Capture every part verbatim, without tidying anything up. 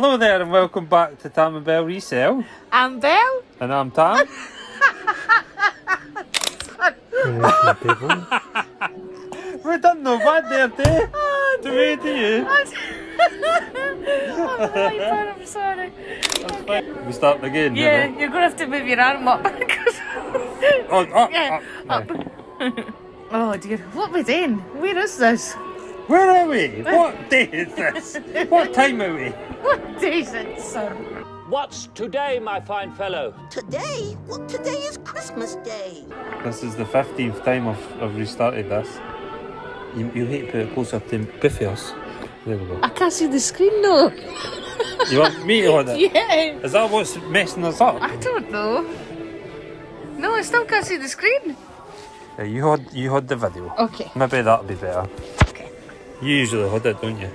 Hello there and welcome back to Tam and Belle Resale. I'm Belle. And I'm Tam. We've done no bad there, day. Oh, to me, to you. I'm really bad, I'm sorry. Okay. We start again. Yeah, you know? You're going to have to move your arm up. Oh, up, yeah, up. up. Oh dear, what are we doing? Where is this? Where are we? What day is this? What time are we? What day is it, sir? What's today, my fine fellow? Today? Well, today is Christmas Day. This is the fifteenth time I've, I've restarted this. You, you hate to put it closer to Biffy's. There we go. I can't see the screen though. You want me on it? Yeah. Is that what's messing us up? I don't know. No, I still can't see the screen. Yeah, you hold, you hold the video. Okay. Maybe that'll be better. You usually hold it, don't you?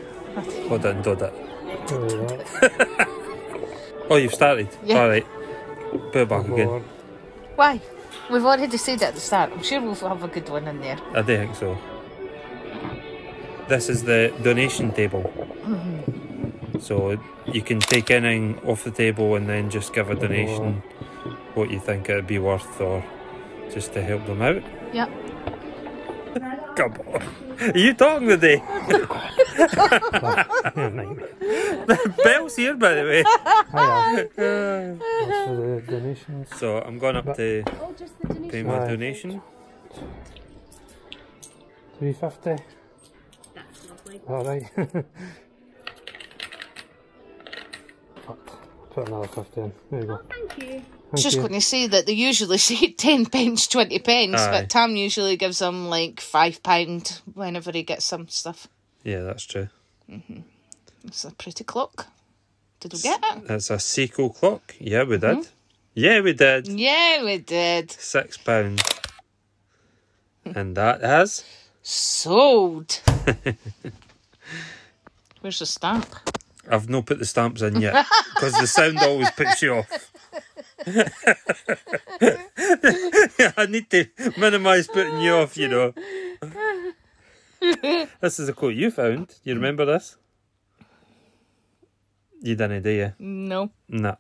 Hold it and hold it. Oh, you've started? Yeah. Alright. Put it back again. Why? We've already said it at the start. I'm sure we'll have a good one in there. I do think so. This is the donation table. Mm-hmm. So you can take anything off the table and then just give a donation what you think it would be worth or just to help them out. Yep. Come on. Are you talking today? Belle's here, by the way. Hi, uh, that's for the donations. So I'm going up to oh, just the donation. Pay my right. donation. three fifty. That's lovely. Alright. Put another fifty in. There you go. Oh, thank you. I was just going to say that they usually say ten pence, twenty pence, aye, but Tam usually gives them like five pounds whenever he gets some stuff. Yeah, that's true. Mm-hmm. It's a pretty clock. Did we get it? It's a Seiko clock. Yeah, we did. Mm-hmm. Yeah, we did. Yeah, we did. Six pounds. And that has... sold. Where's the stamp? I've not put the stamps in yet, because the sound always puts you off. I need to minimise putting you off, you know. This is a quote you found. You remember this? You didn't, do you? No. No.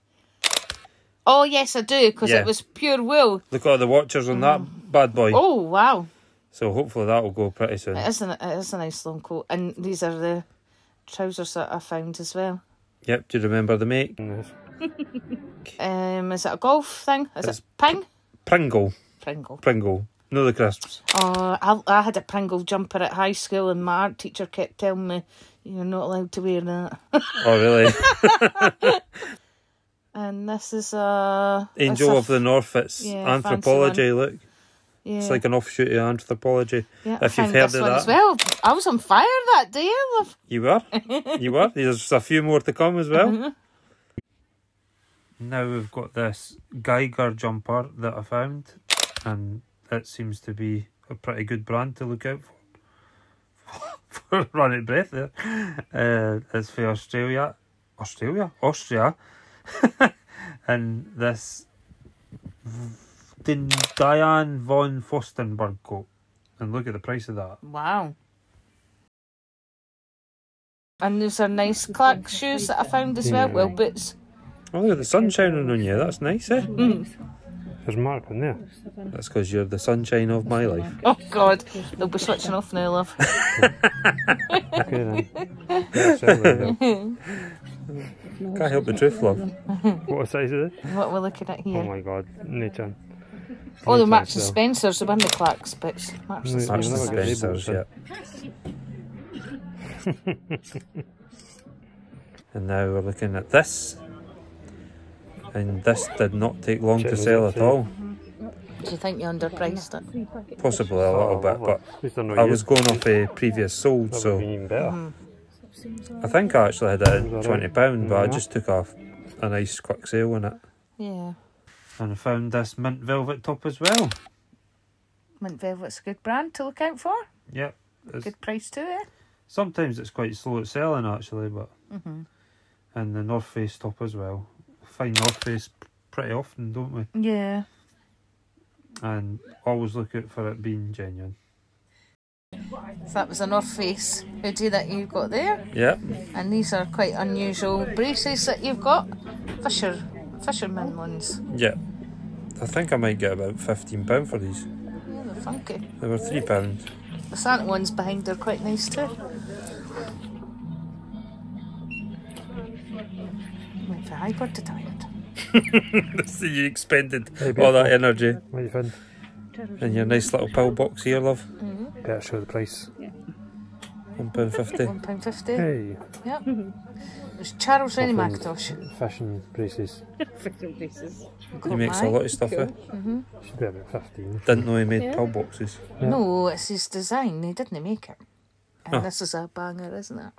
Oh, yes, I do, because yeah, it was pure wool. Look at all the watchers on mm. that bad boy. Oh, wow. So hopefully that will go pretty soon. It is, an, it is a nice long coat. And these are the trousers that I found as well. Yep, do you remember the make? Yes. um, is it a golf thing? Is it's it ping? Pringle. Pringle. Pringle. No, the crisps. Oh, I, I had a Pringle jumper at high school and my art teacher kept telling me, you're not allowed to wear that. Oh, really? And this is a... Angel a, of the North Face. Yeah, anthropology, look. Yeah. It's like an offshoot of anthropology. Yeah, if I you've heard of that. As well. I was on fire that day, love. You were? You were? There's a few more to come as well. Now we've got this Geiger jumper that I found, and it seems to be a pretty good brand to look out for. For running breath there. Uh, it's for Australia. Australia? Austria. And this Diane von Fostenberg coat. And look at the price of that. Wow. And those are nice Clark shoes that I found as well. Well, boots. Oh, look at the sun shining on you. That's nice, eh? Mm. There's a mark on there. That's because you're the sunshine of my life. Oh, God. They'll be switching off now, love. Okay, then. That's it, right, can't help the truth, love. What size is it? What we're looking at here. Oh, my God. Nature. Oh, the Marks and Spencers. They weren't the Clarks, but Marks and Spencers. Yeah. And now we're looking at this. And this did not take long General to sell at all. Do you think you underpriced it? Possibly a little bit, but I was going off a previous sold, so... Mm. I think I actually had it at twenty pounds, but I just took off a nice quick sale on it. Yeah. And I found this Mint Velvet top as well. Mint Velvet's a good brand to look out for. Yep. Good price too, eh? Sometimes it's quite slow at selling, actually, but... Mm-hmm. And the North Face top as well. Find North Face pretty often, don't we? Yeah. And always look out for it being genuine. So that was a North Face hoodie that you've got there. Yeah. And these are quite unusual braces that you've got. Fisher, fisherman ones. Yeah. I think I might get about fifteen pounds for these. Yeah, they're funky. They were three pounds. The Santa ones behind are quite nice too. Went for high bird to tired. See, you expended all that energy. What do you find? And your nice little pill box here, love. Mm-hmm. Better show the price. Yeah. one pound fifty. one pound fifty. Hey. Yep. There's Charles Rennie Mackintosh. Fashion braces. Fashion braces. He makes a lot of stuff, cool. eh? Mm-hmm. Should be about fifteen. Didn't know he made yeah. pill boxes. Yeah. No, it's his design. He didn't make it. And oh. this is a banger, isn't it?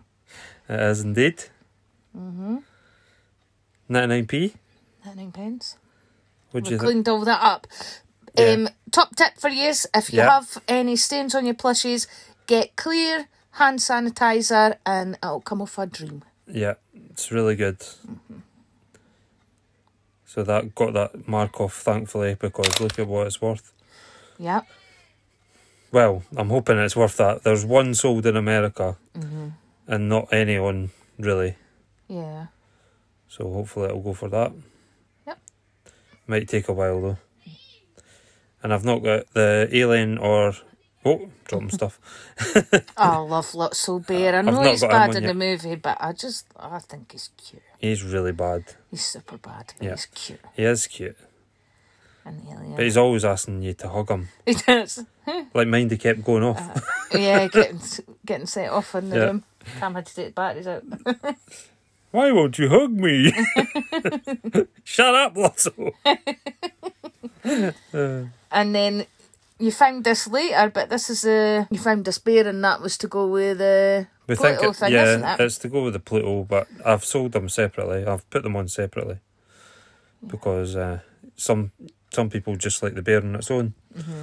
It is indeed. Mm-hmm. ninety-nine p. ninety-nine pence. What'd you think? We cleaned all that up. Yeah. Um, top tip for you, if you yeah. have any stains on your plushies, get clear hand sanitizer and it'll come off a dream. Yeah, it's really good. Mm-hmm. So that got that mark off, thankfully, because look at what it's worth. Yeah. Well, I'm hoping it's worth that. There's one sold in America mm-hmm. and not any on, really. Yeah. So hopefully it'll go for that. Yep. Might take a while, though. And I've not got the alien or... Oh, dropping stuff. I love Lotso Bear. I know he's bad in the movie, but I just... I think he's cute. He's really bad. He's super bad, but yeah. he's cute. He is cute. And the alien. But he's always asking you to hug him. He does. Like mine, he kept going off. Uh, yeah, getting getting set off in the yeah. room. Tam had to take the batteries out. Why won't you hug me? Shut up, Lotso. uh, And then you found this later, but this is a... You found this bear and that was to go with the we Pluto think it, thing, yeah, isn't it? It's to go with the Pluto, but I've sold them separately. I've put them on separately because uh, some some people just like the bear on its own. Mm-hmm.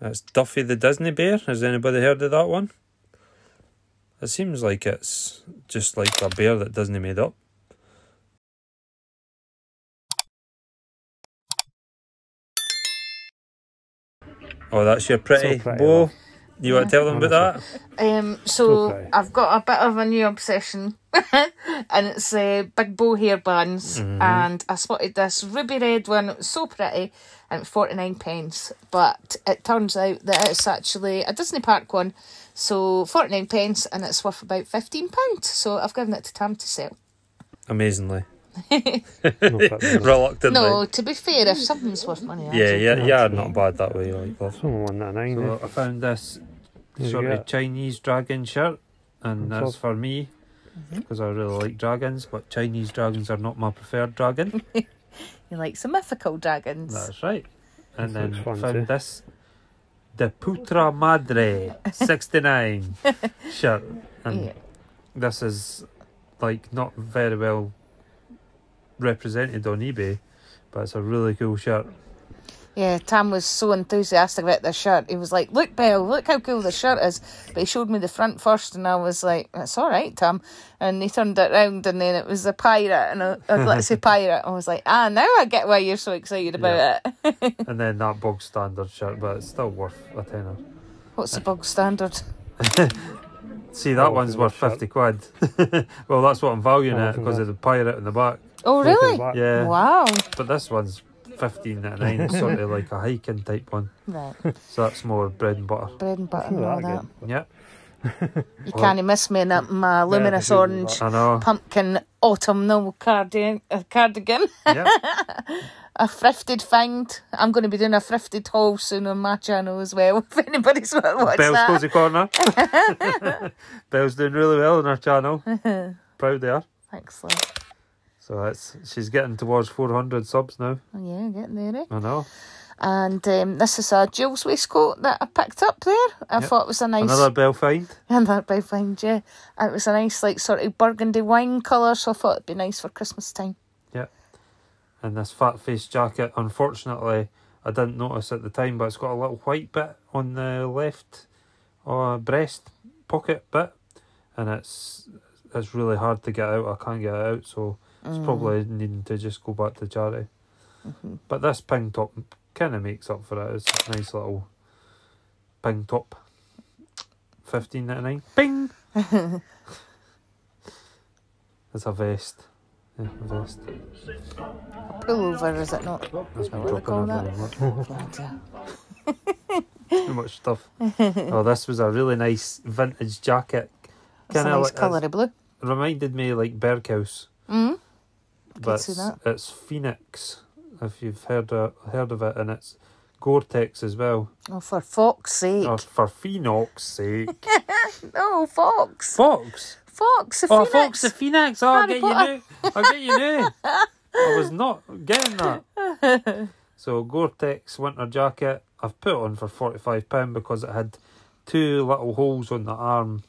That's Duffy the Disney Bear. Has anybody heard of that one? It seems like it's just like a bear that Disney made up. Oh, that's your pretty, so pretty bow. You yeah. want to tell them about that? Um, so, so I've got a bit of a new obsession. And it's uh, big bow hair bands. Mm-hmm. And I spotted this ruby red one. It was so pretty. And it was forty-nine pence. But it turns out that it's actually a Disney Park one. So, forty-nine pence. And it's worth about fifteen pounds. So, I've given it to Tam to sell. Amazingly. Reluctantly. No, to be fair, if something's worth money, I yeah, yeah, yeah, not bad that way. Like that. So I found this sort of Chinese dragon shirt, and that's for me because I really like dragons. But Chinese dragons are not my preferred dragon. You like some mythical dragons. That's right. And then found this De Putra Madre sixty-nine shirt, and this is like not very well represented on eBay, but it's a really cool shirt. Yeah, Tam was so enthusiastic about this shirt. He was like, look, Belle, look how cool this shirt is. But he showed me the front first and I was like, that's all right, Tam. And he turned it round and then it was a pirate, and I, I'd like to say pirate. I was like, ah, now I get why you're so excited about yeah. it. And then that bog standard shirt, but it's still worth a tenner. What's the bog standard? See, that oh, one's worth fifty quid. Well, that's what I'm valuing oh, it because of the pirate in the back. Oh, really? Yeah. Wow. But this one's fifteen ninety-nine, sort of like a hiking type one. Right. So that's more bread and butter. Bread and butter and all that. Yeah. You well, can't miss me in a, my luminous yeah, orange pumpkin autumnal cardi uh, cardigan. Yeah. A thrifted find. I'm going to be doing a thrifted haul soon on my channel as well, if anybody's got to watch Belle's that. Cozy Corner. Belle's doing really well on her channel. Proud they are. Thanks, love. So that's, she's getting towards four hundred subs now. Yeah, getting there, eh? I know. And um, this is a Jules waistcoat that I picked up there. I yep. thought it was a nice... Another Belle find. Another Belle find, yeah. It was a nice, like, sort of burgundy wine colour, so I thought it'd be nice for Christmas time. Yeah. And this Fat Face jacket, unfortunately, I didn't notice at the time, but it's got a little white bit on the left uh, breast pocket bit, and it's it's really hard to get out. I can't get it out, so... It's probably needing to just go back to charity. Mm-hmm. But this ping top kind of makes up for it. It's a nice little ping top. fifteen ninety-nine. Bing! That's a vest. Yeah, a vest. A pullover, is it not? That's me dropping that. Too much stuff. Oh, this was a really nice vintage jacket. It's a nice like, colour of blue. Reminded me like Berghouse. Mm-hmm. But see that. It's Phoenix, if you've heard uh, heard of it, and it's Gore-Tex as well. Oh, for fox's sake. Oh, for Phoenix's sake. No, fox. Fox? Fox the oh, Phoenix. Oh, Fox the Phoenix. Oh, I'll get Potter. You new. I'll get you new. I was not getting that. So, Gore-Tex winter jacket. I've put it on for forty-five pounds because it had two little holes on the arm.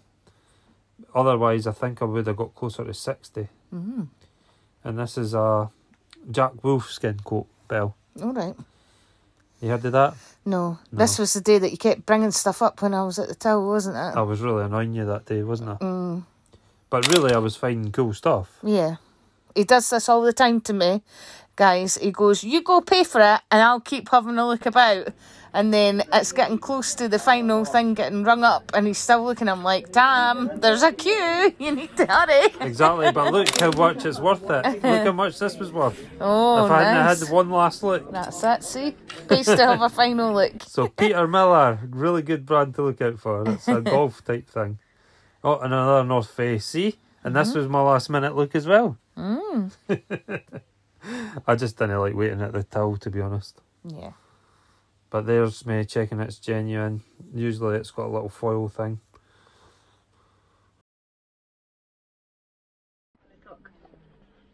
Otherwise, I think I would have got closer to sixty. Mm-hmm. And this is a Jack Wolfskin coat, Belle. All right. You heard of that? No. no. This was the day that you kept bringing stuff up when I was at the till, wasn't it? I was really annoying you that day, wasn't I? Mm. But really, I was finding cool stuff. Yeah. He does this all the time to me, guys. He goes, you go pay for it and I'll keep having a look about. And then it's getting close to the final thing getting rung up and he's still looking. I'm like, Tam, there's a queue. You need to hurry. Exactly, but look how much it's worth it. Look how much this was worth. Oh, if I nice. hadn't had one last look. That's it, see? Pays to have a final look. So Peter Miller, really good brand to look out for. It's a golf type thing. Oh, and another North Face, see? And mm-hmm. this was my last minute look as well. Mm. I just didn't like waiting at the till, to be honest. Yeah. But there's me checking it's genuine. Usually it's got a little foil thing.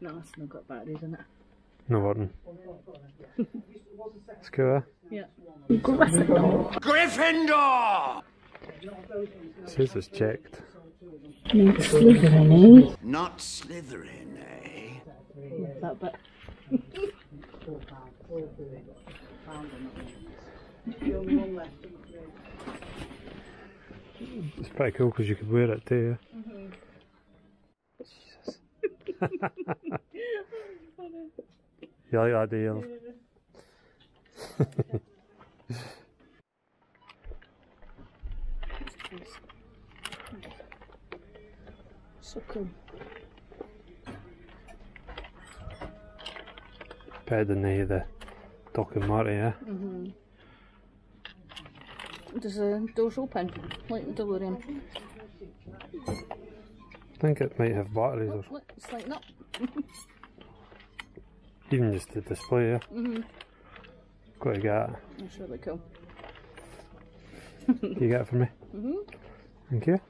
No, it's not got batteries in it. No warning. It's cool, eh? Yeah. Gryffindor! Gryffindor! Says it's checked. Not Slytherin, eh? Not Slytherin, eh? That bit. It's pretty cool because you could wear it too. Yeah? Mm-hmm. Jesus. You like that, do you? So cool. Better than the, the Doc and Marty, eh? Mhm. Does the doors open? Like the DeLorean? I think it might have batteries. Look, or... look, it's lighting up. Even just the display, eh? Mhm. Got to get it. That's really cool. You get it for me? Mhm. Thank you.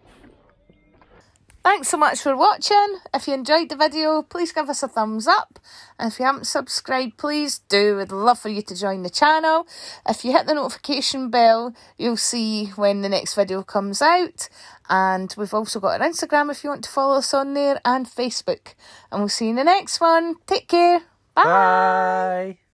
Thanks so much for watching. If you enjoyed the video, please give us a thumbs up. And if you haven't subscribed, please do. We'd love for you to join the channel. If you hit the notification bell, you'll see when the next video comes out. And we've also got our Instagram if you want to follow us on there, and Facebook. And we'll see you in the next one. Take care. Bye. Bye.